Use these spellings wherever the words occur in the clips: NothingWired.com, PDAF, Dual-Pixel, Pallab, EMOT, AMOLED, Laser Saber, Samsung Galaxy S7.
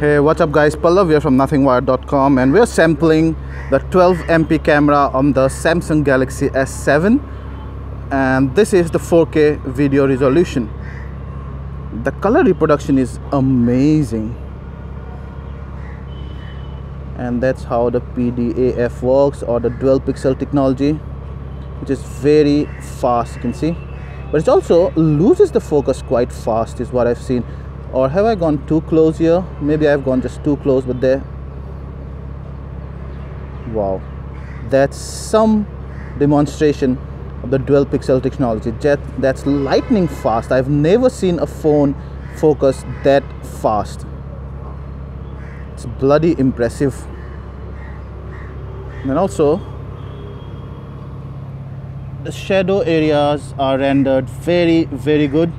Hey, what's up guys, Pallab here from NothingWired.com, and we're sampling the 12MP camera on the Samsung Galaxy S7, and this is the 4K video resolution. The color reproduction is amazing, and that's how the PDAF works, or the Dual-Pixel technology, which is very fast, you can see, but it also loses the focus quite fast is what I've seen. Or have I gone too close here? Maybe I've gone just too close, but there. Wow, that's some demonstration of the Dual-Pixel technology. That's lightning fast. I've never seen a phone focus that fast. It's bloody impressive. And also, the shadow areas are rendered very, very good.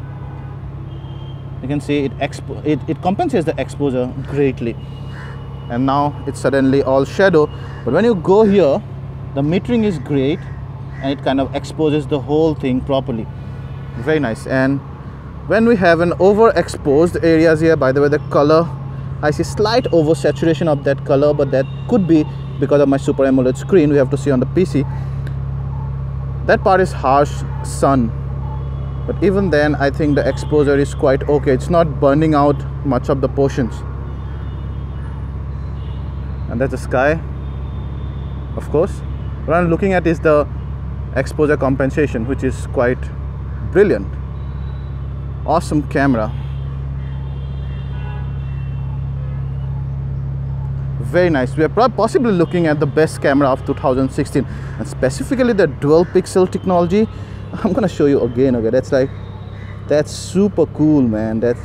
You can see it compensates the exposure greatly, and now it's suddenly all shadow. But when you go here, the metering is great and it kind of exposes the whole thing properly. Very nice. And when we have an overexposed areas here, by the way, the color, I see slight oversaturation of that color, but that could be because of my Super AMOLED screen. We have to see on the PC. That part is harsh sun. But even then, I think the exposure is quite okay. It's not burning out much of the portions. And that's the sky, of course. What I'm looking at is the exposure compensation, which is quite brilliant. Awesome camera. Very nice. We are possibly looking at the best camera of 2016, and specifically the Dual-Pixel technology. I'm gonna show you again. Okay, that's super cool, man. That's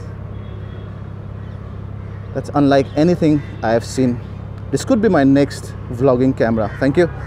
unlike anything I have seen. This could be my next vlogging camera. Thank you.